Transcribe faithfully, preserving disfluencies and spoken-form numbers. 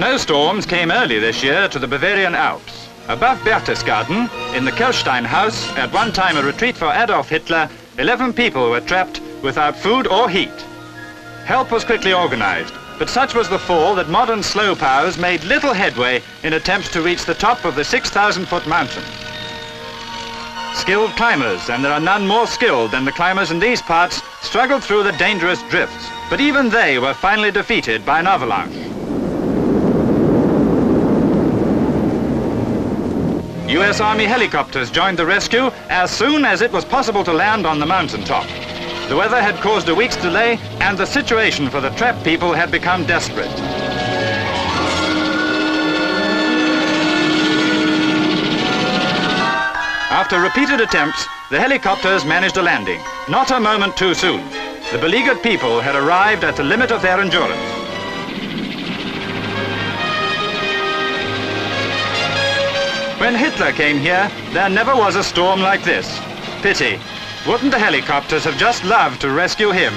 Snowstorms came early this year to the Bavarian Alps. Above Berchtesgaden, in the Kehlsteinhaus, at one time a retreat for Adolf Hitler, eleven people were trapped without food or heat. Help was quickly organized, but such was the fall that modern slow plows made little headway in attempts to reach the top of the six thousand foot mountain. Skilled climbers, and there are none more skilled than the climbers in these parts, struggled through the dangerous drifts, but even they were finally defeated by an avalanche. U S Army helicopters joined the rescue as soon as it was possible to land on the mountaintop. The weather had caused a week's delay, and the situation for the trapped people had become desperate. After repeated attempts, the helicopters managed a landing, not a moment too soon. The beleaguered people had arrived at the limit of their endurance. When Hitler came here, there never was a storm like this. Pity. Wouldn't the helicopters have just loved to rescue him?